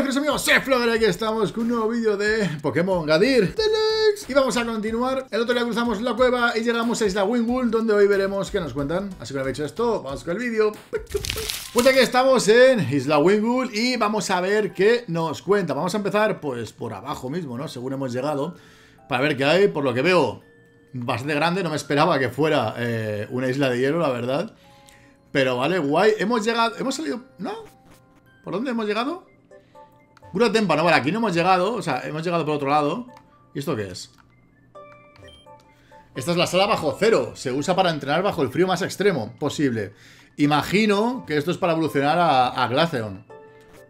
Hola queridos amigos, soy FloGarGamer, aquí estamos con un nuevo vídeo de Pokémon Gadir Deluxe. Y vamos a continuar. El otro día cruzamos la cueva y llegamos a Isla Wingull, donde hoy veremos qué nos cuentan. Así que una vez hecho esto, vamos con el vídeo. Pues aquí estamos en Isla Wingull y vamos a ver qué nos cuenta. Vamos a empezar pues por abajo mismo, ¿no? Según hemos llegado, para ver qué hay. Por lo que veo, bastante grande. No me esperaba que fuera una isla de hielo, la verdad. Pero vale, guay. Hemos llegado... ¿Hemos salido? ¿No? ¿Por dónde hemos llegado? Gruta Témpano, vale, aquí no hemos llegado. O sea, hemos llegado por otro lado. ¿Y esto qué es? Esta es la sala bajo cero. Se usa para entrenar bajo el frío más extremo posible. Imagino que esto es para evolucionar a Glaceon.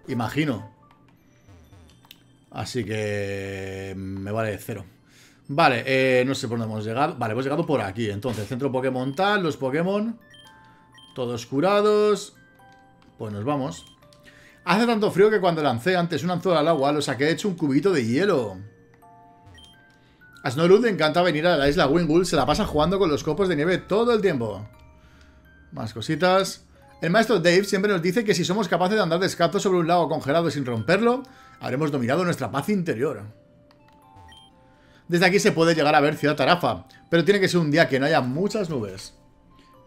Imagino. Así que... me vale cero. Vale, no sé por dónde hemos llegado. Vale, hemos llegado por aquí. Entonces, centro Pokémon tal, los Pokémon... todos curados. Pues nos vamos. Hace tanto frío que cuando lancé antes un anzuelo al agua, lo saqué hecho un cubito de hielo. A Snorlax le encanta venir a la Isla Wingull. Se la pasa jugando con los copos de nieve todo el tiempo. Más cositas. El maestro Dave siempre nos dice que si somos capaces de andar descalzo sobre un lago congelado sin romperlo, habremos dominado nuestra paz interior. Desde aquí se puede llegar a ver Ciudad Tarafa, pero tiene que ser un día que no haya muchas nubes.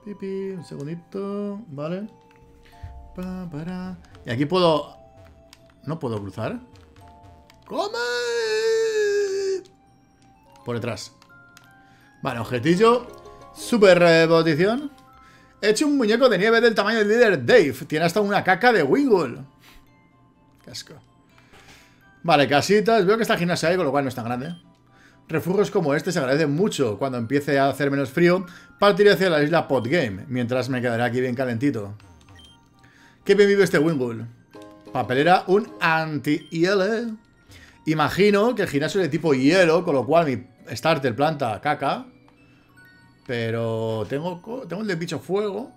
Pipi, un segundito. Vale. Y aquí puedo... ¿no puedo cruzar? ¡Come! Por detrás. Vale, objetillo. Super repetición. He hecho un muñeco de nieve del tamaño del líder Dave. Tiene hasta una caca de Wingull. Casco. Vale, casitas. Veo que está gimnasia ahí, con lo cual no es tan grande. Refugios como este se agradecen mucho. Cuando empiece a hacer menos frío, partiré hacia la isla Podgame, mientras me quedaré aquí bien calentito. Qué bien vive este Wingull. Papelera, un anti-hielo. Imagino que el gimnasio es de tipo hielo, con lo cual mi starter planta caca. Pero tengo el de bicho fuego.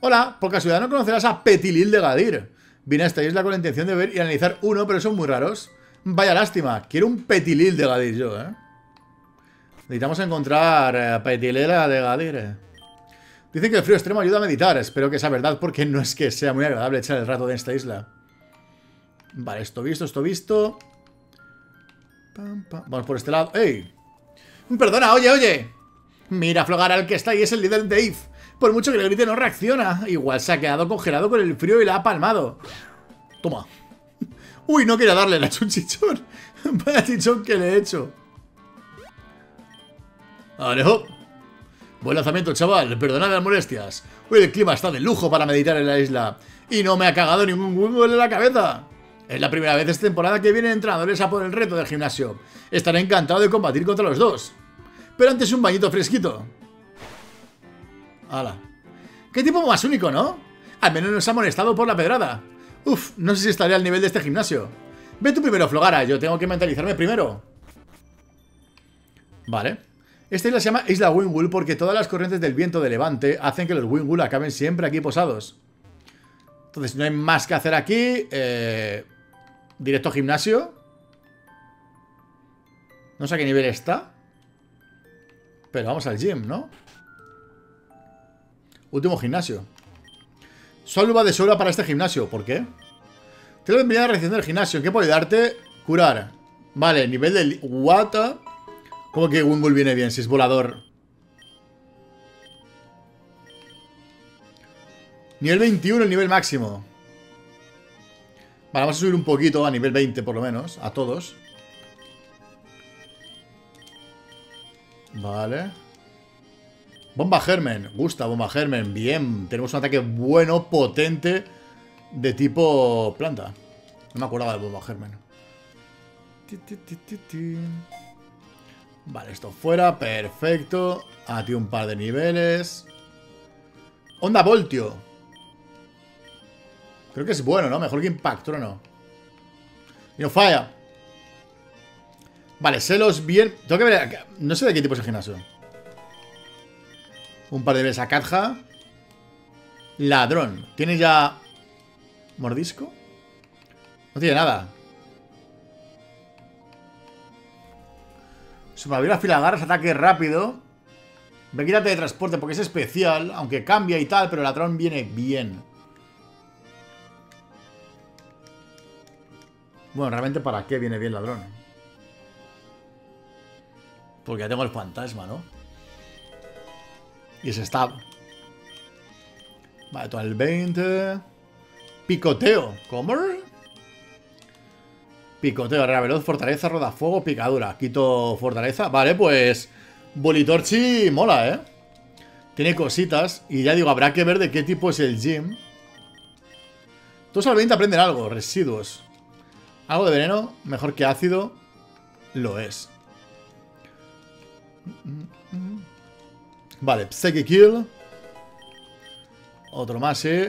Hola, por casualidad no conocerás a Petilil de Gadir. Vine a esta isla con la intención de ver y analizar uno, pero son muy raros. Vaya lástima, quiero un Petilil de Gadir yo, ¿eh? Necesitamos encontrar Petilera de Gadir. Dicen que el frío extremo ayuda a meditar. Espero que sea verdad, porque no es que sea muy agradable echar el rato de esta isla. Vale, esto visto, esto visto. Pam, pam. Vamos por este lado. ¡Ey! ¡Perdona, oye, oye! Mira, Flogar, al que está ahí es el líder de Dave. Por mucho que le grite no reacciona. Igual se ha quedado congelado con el frío y la ha palmado. Toma. Uy, no quería darle, le he hecho un chichón. Vaya chichón que le he hecho. Alejo. Buen lanzamiento, chaval. Perdonad las molestias. Uy, el clima está de lujo para meditar en la isla. Y no me ha cagado ningún Wingull en la cabeza. Es la primera vez esta temporada que vienen entrenadores a por el reto del gimnasio. Estaré encantado de combatir contra los dos. Pero antes un bañito fresquito. Hala. Qué tipo más único, ¿no? Al menos nos ha molestado por la pedrada. Uf, no sé si estaré al nivel de este gimnasio. Ve tú primero, Flogara, yo tengo que mentalizarme primero. Vale. Esta isla se llama Isla Wingull porque todas las corrientes del viento de levante hacen que los Wingull acaben siempre aquí posados. Entonces no hay más que hacer aquí. Directo gimnasio. No sé a qué nivel está, pero vamos al gym, ¿no? Último gimnasio. Solo va de sobra para este gimnasio. ¿Por qué? Te lo enviaré a la recepción del gimnasio. ¿Qué puedo ayudarte? Curar. Vale, nivel de Wata. ¿Cómo que Wingull viene bien si es volador? Nivel 21, el nivel máximo. Vale, vamos a subir un poquito a nivel 20 por lo menos. A todos. Vale. Bomba Germen, gusta Bomba Germen, bien. Tenemos un ataque bueno, potente, de tipo planta. No me acordaba de Bomba Germen. Vale, esto fuera, perfecto. Aquí un par de niveles. Onda Voltio. Creo que es bueno, ¿no? Mejor que Impactrono. Y no falla. Vale, celos bien. Tengo que ver, no sé de qué tipo es el gimnasio. Un par de veces a Catja. Ladrón. ¿Tiene ya mordisco? No tiene nada. Supervivencia filagarras, ataque rápido. Bequírate de transporte porque es especial. Aunque cambia y tal, pero el ladrón viene bien. Bueno, realmente para qué viene bien ladrón. Porque ya tengo el fantasma, ¿no? Y ese stab. Vale, toma el 20. Picoteo. ¿Cómo? Picoteo, Rea Veloz, Fortaleza, Rodafuego, Picadura. Quito Fortaleza. Vale, pues... Bulitorchi mola, ¿eh? Tiene cositas. Y ya digo, habrá que ver de qué tipo es el gym. Todos al 20 aprenden algo. Residuos. Algo de veneno. Mejor que ácido. Lo es. Vale, Psychic Kill. Otro más, sí.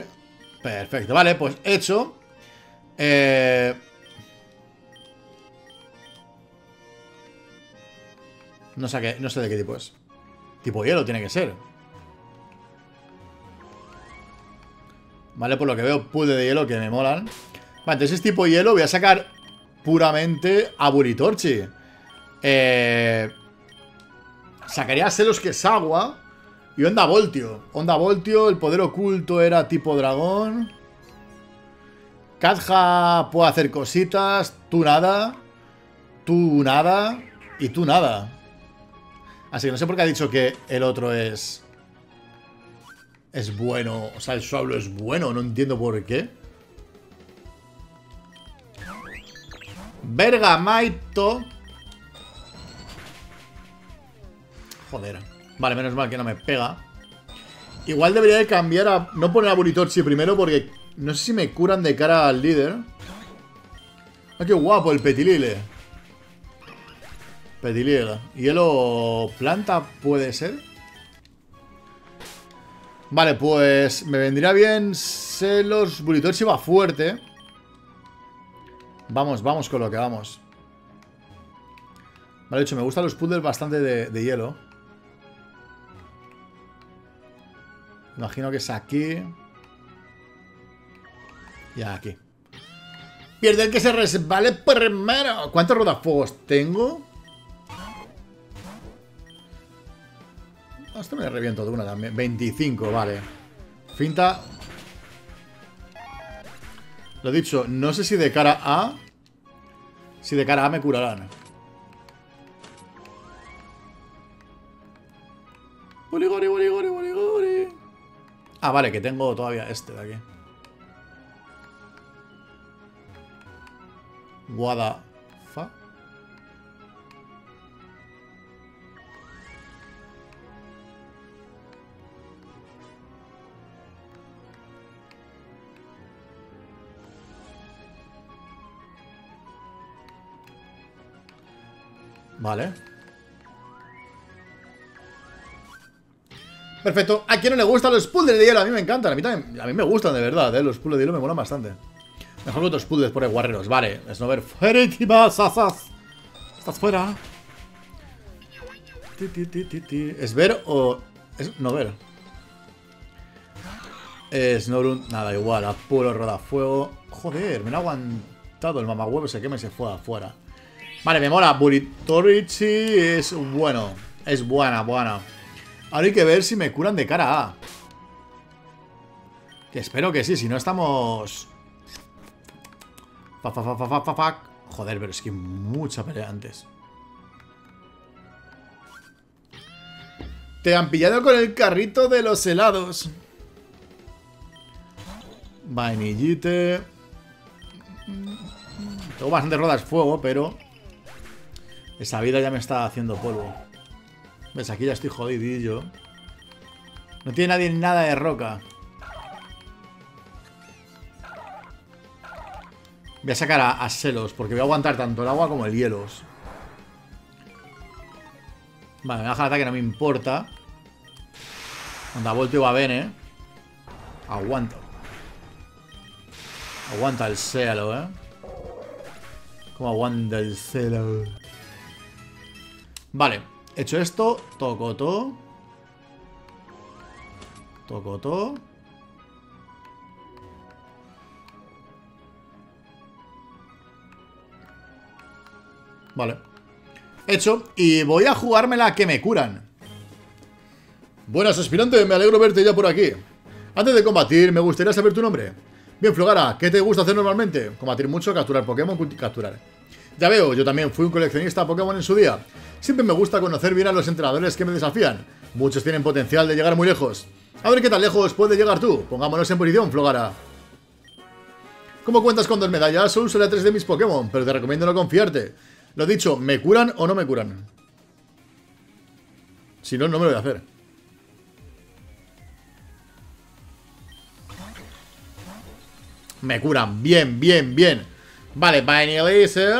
Perfecto. Vale, pues hecho. No sé de qué tipo es. Tipo hielo tiene que ser. Vale, por lo que veo, pude de hielo que me molan. Vale, entonces tipo hielo voy a sacar puramente a Bulitorchi. Sacaría a Celos, que es agua. Y Onda Voltio. Onda Voltio, el poder oculto era tipo dragón. Kadja puede hacer cositas. Tú nada. Tú nada. Y tú nada. Así que no sé por qué ha dicho que el otro es... es bueno. O sea, el Suablo es bueno. No entiendo por qué. Bergamaito. Joder. Vale, menos mal que no me pega. Igual debería de cambiar a... no poner a Bulitorchi primero porque... no sé si me curan de cara al líder. ¡Ah, qué guapo el Petilil! Petilil. ¿Hielo planta puede ser? Vale, pues... me vendría bien... Celos. Bulitorchi va fuerte. Vamos, vamos con lo que vamos. Vale, de hecho, me gustan los puzzles bastante de hielo. Imagino que es aquí. Y aquí. Pierde el que se resbale primero. ¿Cuántos rodafuegos tengo? Esto me reviento de una también. 25, vale. Finta. Lo dicho, no sé si de cara a... si de cara a me curarán. Boligori, boligori, boligori. Ah, vale, que tengo todavía este de aquí. Guadafa. Vale. Perfecto. ¿A quién no le gustan los puzzles de hielo? A mí me encantan. A mí también, a mí me gustan de verdad, ¿eh? Los puzzles de hielo me molan bastante. Mejor que otros puzzles por el guerreros. Vale. Snover fuera y vas. Estás fuera. ¿Es ver o...? Es no ver. Snobrun. Nada, igual. A puro rodafuego. Joder, me lo ha aguantado el mamahuevo. Se quema y se fue afuera. Vale, me mola. Bulitorchi es bueno. Es buena, buena. Ahora hay que ver si me curan de cara a... que espero que sí, si no estamos... Joder, pero es que mucha pelea antes. Te han pillado con el carrito de los helados. Vainillite. Tengo bastante rodas fuego, pero... esa vida ya me está haciendo polvo. ¿Ves? Aquí ya estoy jodidillo. No tiene nadie nada de roca. Voy a sacar a Celos, porque voy a aguantar tanto el agua como el hielos. Vale, me baja el ataque, no me importa. Onda Voltio va bien, ¿eh? Aguanta. Aguanta el celo, ¿eh? Como aguanta el celo. Vale. Hecho esto, tocotó. Tocotó. Vale. Hecho. Y voy a jugármela que me curan. Buenas, aspirante. Me alegro verte ya por aquí. Antes de combatir, me gustaría saber tu nombre. Bien, Flogara, ¿qué te gusta hacer normalmente? Combatir mucho, capturar Pokémon, capturar. Ya veo, yo también fui un coleccionista de Pokémon en su día. Siempre me gusta conocer bien a los entrenadores que me desafían. Muchos tienen potencial de llegar muy lejos. A ver qué tan lejos puedes llegar tú. Pongámonos en posición, Flogara. Como cuentas con 2 medallas, solo usaré 3 de mis Pokémon, pero te recomiendo no confiarte. Lo dicho, ¿me curan o no me curan? Si no, no me lo voy a hacer. Me curan, bien, bien, bien. Vale, Vanillite.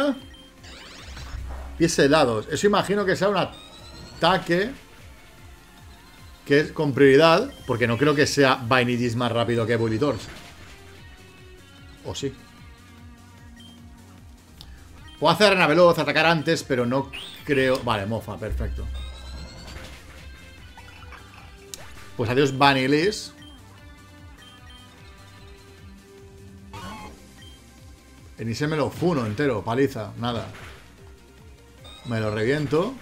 Pies helados. Eso imagino que sea un ataque que es con prioridad, porque no creo que sea Vanillite más rápido que Bulitorchi. ¿O sí? Puedo hacer arena veloz, atacar antes, pero no creo... Vale, mofa, perfecto. Pues adiós Vanillite. Ni se me lo funo entero, paliza, nada. Me lo reviento.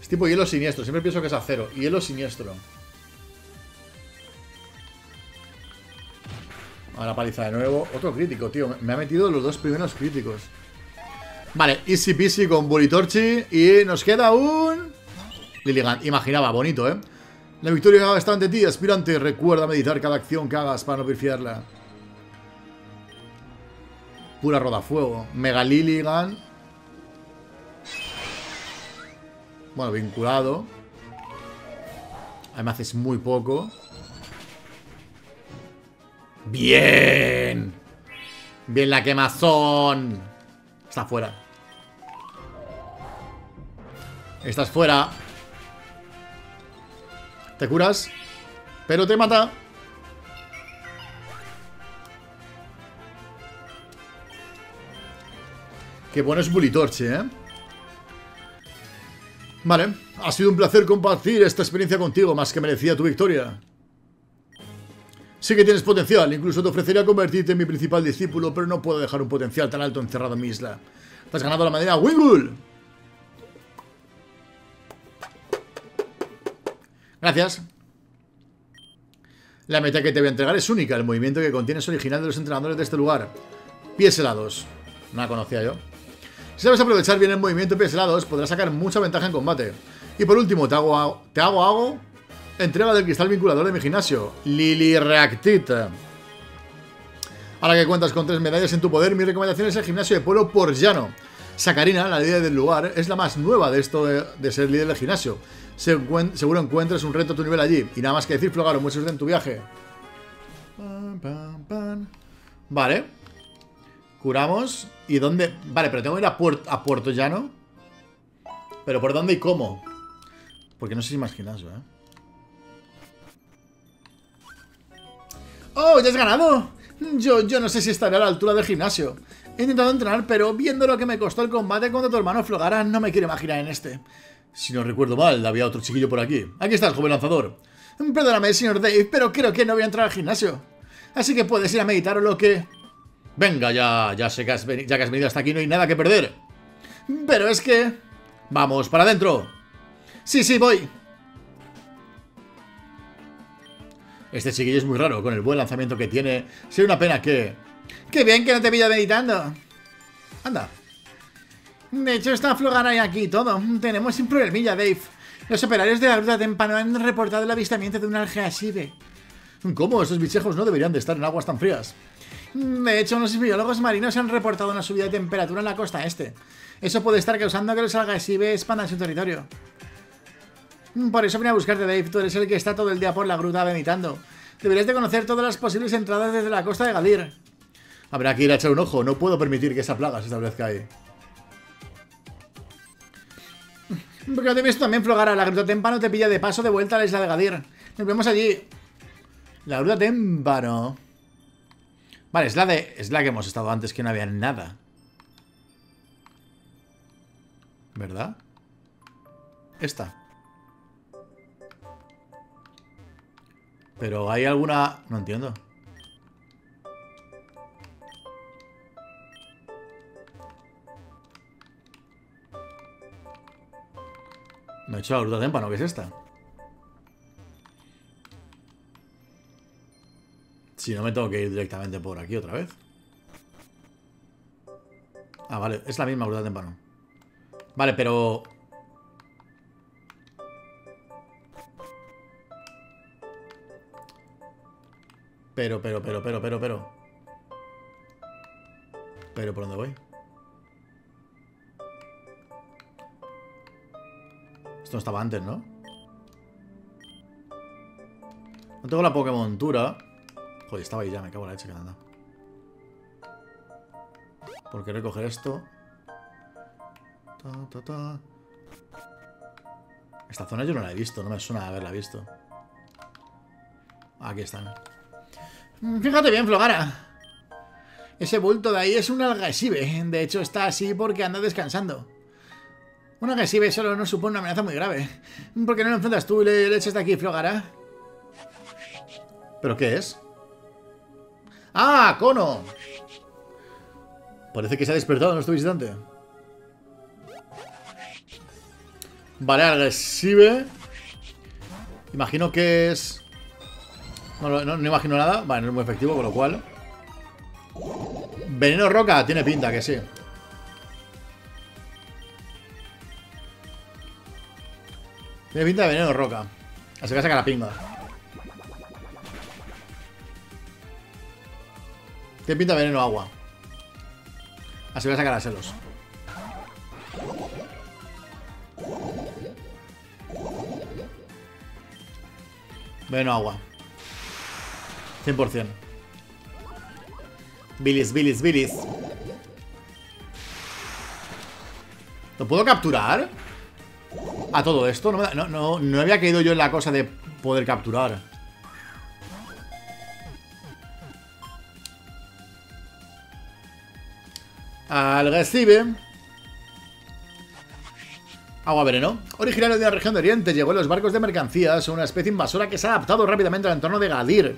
Es tipo hielo siniestro, siempre pienso que es acero. Hielo siniestro. Ahora paliza de nuevo. Otro crítico, tío. Me ha metido los 2 primeros críticos. Vale, easy peasy con Bulitorchi. Y nos queda un... Lilligant, imaginaba, bonito, ¿eh? La victoria está ante ti, aspirante. Recuerda meditar cada acción que hagas para no pifiarla. Pura rodafuego. Mega Lilligant. Bueno, vinculado. Además es muy poco. ¡Bien! ¡Bien la quemazón! Está fuera. Estás fuera. Te curas, pero te mata. Qué bueno es Bulitorchi, ¿eh? Vale, ha sido un placer compartir esta experiencia contigo, más que merecía tu victoria. Sí que tienes potencial, incluso te ofrecería convertirte en mi principal discípulo, pero no puedo dejar un potencial tan alto encerrado en mi isla. Te has ganado la madera Wingull. Gracias. La meta que te voy a entregar es única. El movimiento que contiene es original de los entrenadores de este lugar. Pies helados. No la conocía yo. Si sabes aprovechar bien el movimiento de pies helados, podrás sacar mucha ventaja en combate. Y por último, te hago entrega del cristal vinculador de mi gimnasio. Lilireactita. Ahora que cuentas con 3 medallas en tu poder, mi recomendación es el gimnasio de Pueblo Porllano. Sacarina, la líder del lugar, es la más nueva de esto de ser líder del gimnasio. Seguro encuentres un reto a tu nivel allí. Y nada más que decir, Flogaro, mucha suerte en tu viaje. Vale. Curamos. ¿Y dónde? Vale, pero tengo que ir a Puerto Llano. ¿Pero por dónde y cómo? Porque no sé si más gimnasio, ¿eh? ¡Oh, ya has ganado! Yo no sé si estaré a la altura del gimnasio. He intentado entrenar, pero viendo lo que me costó el combate contra tu hermano Flogara, no me quiero imaginar en este. Si no recuerdo mal, había otro chiquillo por aquí. Aquí estás, joven lanzador. Perdóname, señor Dave, pero creo que no voy a entrar al gimnasio. Así que puedes ir a meditar o lo que... Venga, ya sé que ya que has venido hasta aquí, no hay nada que perder. Pero es que... Vamos, para adentro. Sí, voy. Este chiquillo es muy raro, con el buen lanzamiento que tiene. Sería una pena que... ¡Qué bien que no te pillo meditando! Anda. De hecho, está Flogara y aquí todo. Tenemos un problemilla, Dave. Los operarios de la Gruta Témpano han reportado el avistamiento de un Algeaside. ¿Cómo? Estos bichejos no deberían de estar en aguas tan frías. De hecho, unos biólogos marinos han reportado una subida de temperatura en la costa este. Eso puede estar causando que los Algeaside expandan su territorio. Por eso vine a buscarte, Dave. Tú eres el que está todo el día por la gruta meditando. Deberías de conocer todas las posibles entradas desde la costa de Gadir. Habrá que ir a echar un ojo. No puedo permitir que esa plaga se establezca ahí. Porque no te he visto también, Flogara. La Gruta Témpano te pilla de paso de vuelta a la isla de Gadir. Nos vemos allí. La Gruta Témpano. Vale, es la que hemos estado antes, que no había nada. ¿Verdad? Esta. Pero hay alguna... No entiendo. No he hecho la Gruta Témpano, ¿qué es esta? Si no, me tengo que ir directamente por aquí otra vez. Ah, vale, es la misma Gruta Témpano. Vale, pero... Pero, ¿por dónde voy? Esto no estaba antes, ¿no? No tengo la Pokémontura. Joder, estaba ahí ya, me cago en la leche que anda. Porque recoger esto. Esta zona yo no la he visto, no me suena haberla visto. Aquí están. Fíjate bien, Flogara. Ese bulto de ahí es un Algeaside. De hecho, está así porque anda descansando. Un Algeaside solo no supone una amenaza muy grave. ¿Por qué no lo enfrentas tú y le echas de aquí, Flogara? ¿Pero qué es? ¡Ah, cono! Parece que se ha despertado nuestro visitante. Vale, Algeaside. Imagino que es... No imagino nada. Vale, no es muy efectivo, con lo cual... Veneno roca, tiene pinta que sí. Tiene pinta de veneno roca. Así que saca la pinga. Tiene pinta de veneno agua. Así voy a sacar a Celos. Veneno agua. 100%. Bilis. ¿Lo puedo capturar? A todo esto. No había caído yo en la cosa de poder capturar. Algeaside. Agua veneno. Originario de una región de Oriente, llegó en los barcos de mercancías, una especie invasora que se ha adaptado rápidamente al entorno de Gadir.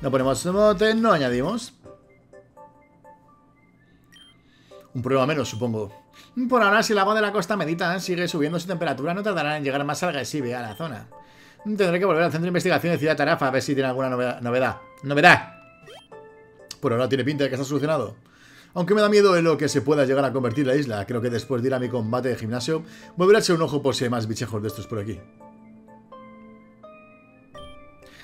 No ponemos mote, no añadimos. Un problema menos, supongo. Por ahora, si el agua de la costa mediterránea sigue subiendo su temperatura, no tardará en llegar más Algeaside a la zona. Tendré que volver al centro de investigación de Ciudad Tarafa a ver si tiene alguna novedad. ¡Novedad! Por ahora tiene pinta de que está solucionado. Aunque me da miedo en lo que se pueda llegar a convertir la isla. Creo que después de ir a mi combate de gimnasio, volveré a echar un ojo por si hay más bichejos de estos por aquí.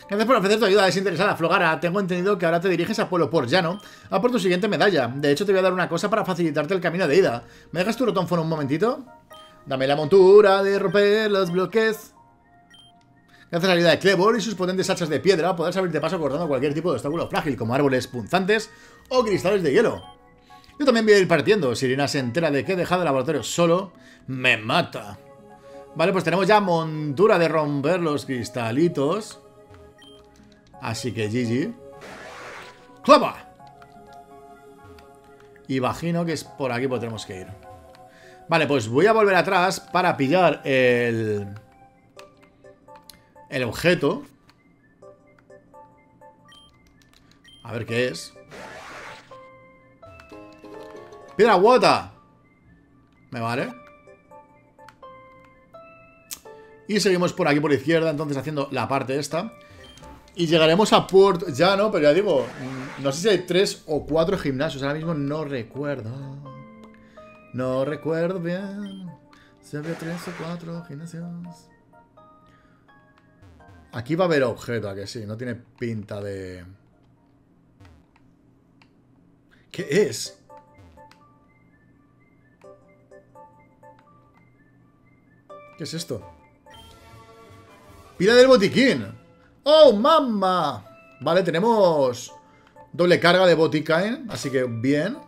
Gracias por ofrecer tu ayuda desinteresada, Flogara. Tengo entendido que ahora te diriges a Pueblo Porllano a por tu siguiente medalla. De hecho, te voy a dar una cosa para facilitarte el camino de ida. ¿Me dejas tu rotonfón un momentito? Dame la montura de romper los bloques. Gracias a la ayuda de Clebor y sus potentes hachas de piedra, podrás abrirte paso cortando cualquier tipo de obstáculo frágil, como árboles punzantes o cristales de hielo. Yo también voy a ir partiendo. Si Irina se entera de que he dejado el laboratorio solo, me mata. Vale, pues tenemos ya montura de romper los cristalitos. Así que GG. ¡Clava! Y imagino que es por aquí pues tenemos que ir. Vale, pues voy a volver atrás para pillar el objeto. A ver qué es. ¡Piedra Wata! Me vale. Y seguimos por aquí por izquierda, entonces haciendo la parte esta. Y llegaremos a Puerto Llano, pero ya digo, no sé si hay 3 o 4 gimnasios, ahora mismo no recuerdo. No recuerdo bien si había 3 o 4 gimnasios. Aquí va a haber objeto, ¿a que sí? No tiene pinta de... ¿Qué es? ¿Qué es esto? Pila del botiquín. ¡Oh, mamá! Vale, tenemos doble carga de boticain, así que bien.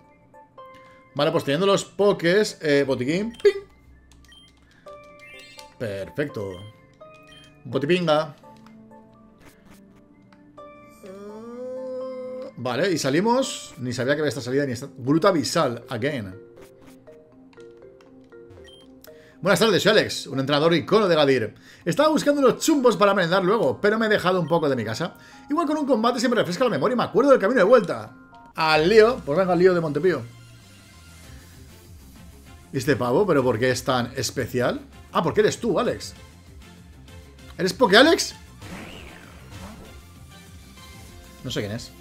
Vale, pues teniendo los pokés, botiquín, ¡ping! Perfecto. Botipinga. Vale, y salimos. Ni sabía que había esta salida ni esta. Bruta Abyssal, again. Buenas tardes, soy Alex, un entrenador icono de Gadir. Estaba buscando unos chumbos para merendar luego, pero me he dejado un poco de mi casa. Igual con un combate siempre refresca la memoria y me acuerdo del camino de vuelta. Al lío, pues venga al lío de Montepío. Este pavo, pero ¿por qué es tan especial? Ah, porque eres tú, Alex. ¿Eres Poké Alex? No sé quién es.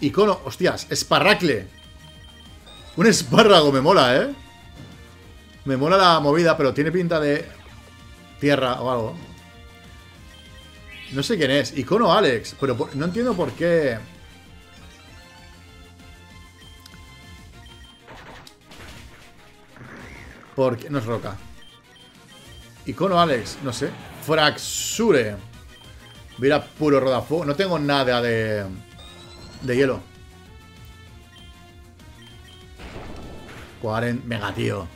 Icono, hostias, esparracle. Un espárrago, me mola, ¿eh? Me mola la movida, pero tiene pinta de tierra o algo. No sé quién es. Icono Alex. Pero no entiendo por qué. Porque no es roca. Icono Alex, no sé. Fraxure. Mira, puro rodafuego. No tengo nada de hielo. 40. Mega, tío.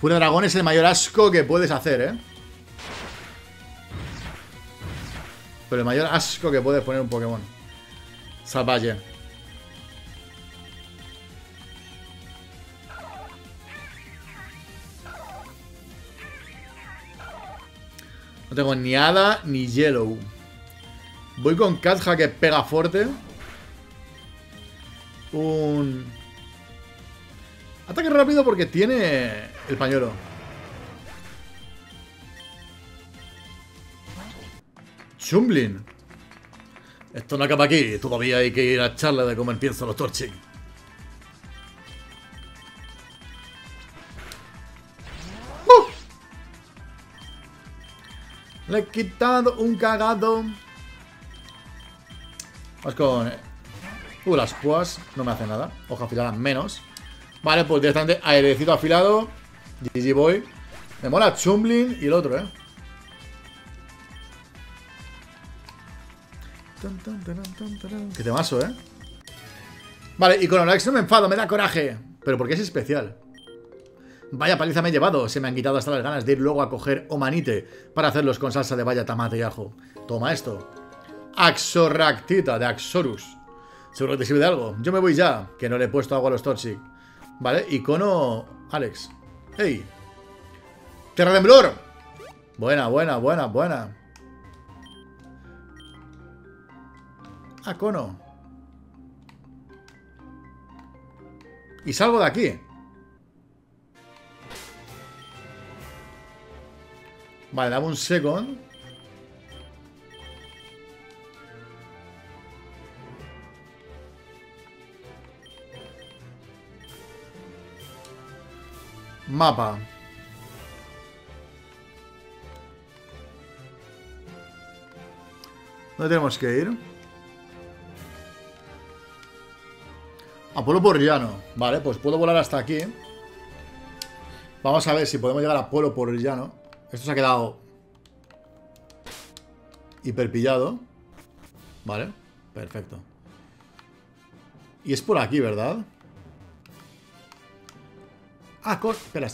Furia dragón es el mayor asco que puedes hacer, ¿eh? Pero el mayor asco que puedes poner un Pokémon salvaje. No tengo ni hada ni yellow. Voy con Katja, que pega fuerte. Un ataque rápido porque tiene el pañuelo. Chumbling. Esto no acaba aquí. Todavía hay que ir a charla de cómo empiezan los Torchic. Le he quitado un cagado. Vamos con... las púas no me hacen nada. Hoja afilada menos. Vale, pues directamente airecito afilado. GG Boy. Me mola Chumbling y el otro, ¿eh? Qué temazo, ¿eh? Vale, y con Alex no me enfado, me da coraje. Pero porque es especial. Vaya paliza me he llevado. Se me han quitado hasta las ganas de ir luego a coger omanite para hacerlos con salsa de valla, tomate y ajo. Toma esto. Axoractita de Axorus. Seguro que te sirve de algo. Yo me voy ya, que no le he puesto agua a los Torchic. Vale, icono Alex. ¡Ey! ¡Tierra de temblor! Buena, buena, buena, buena. Ah, cono. Y salgo de aquí. Vale, dame un segundo. Mapa. ¿Dónde tenemos que ir? A Pueblo Porllano. Vale, pues puedo volar hasta aquí. Vamos a ver si podemos llegar a Pueblo Porllano. Esto se ha quedado hiperpillado. Vale, perfecto. Y es por aquí, ¿verdad? Ah, con... Espera.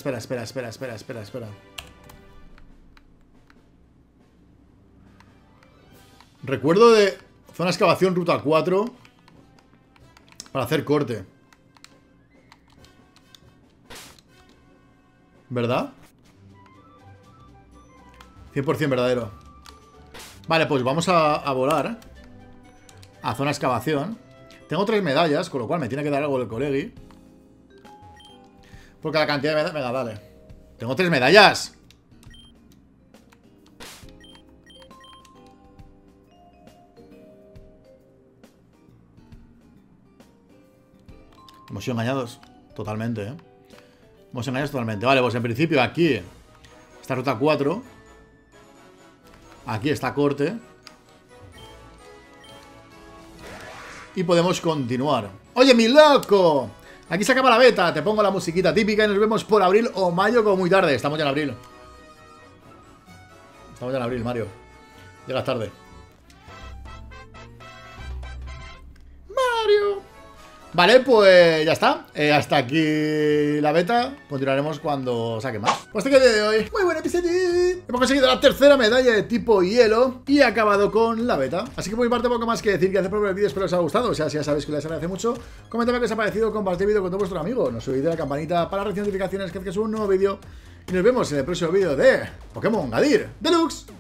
Recuerdo de zona excavación Ruta 4... para hacer corte. ¿Verdad? 100% verdadero. Vale, pues vamos a volar a zona excavación. Tengo 3 medallas, con lo cual me tiene que dar algo el colegi. Porque la cantidad de medallas... Venga, dale. Tengo 3 medallas. Hemos sido engañados totalmente, ¿eh? Hemos engañado totalmente. Vale, pues en principio aquí está ruta 4. Aquí está corte. Y podemos continuar. ¡Oye, mi loco! Aquí se acaba la beta. Te pongo la musiquita típica y nos vemos por abril o mayo como muy tarde. Estamos ya en abril. Estamos ya en abril, Mario. Llegas tarde. Mario. Vale, pues ya está. Hasta aquí la beta. Continuaremos cuando saque más. Pues hasta aquí el día de hoy. Muy buen episodio. Hemos conseguido la 3.ª medalla de tipo hielo y he acabado con la beta. Así que por mi parte poco más que decir. Gracias por ver el vídeo. Espero que os haya gustado. O sea, si ya sabéis que les agradece mucho. Comentadme qué os ha parecido. Compartid el vídeo con todos vuestros amigos. No os olvidéis de la campanita para recibir notificaciones cada vez que subo un nuevo vídeo. Y nos vemos en el próximo vídeo de Pokémon Gadir Deluxe.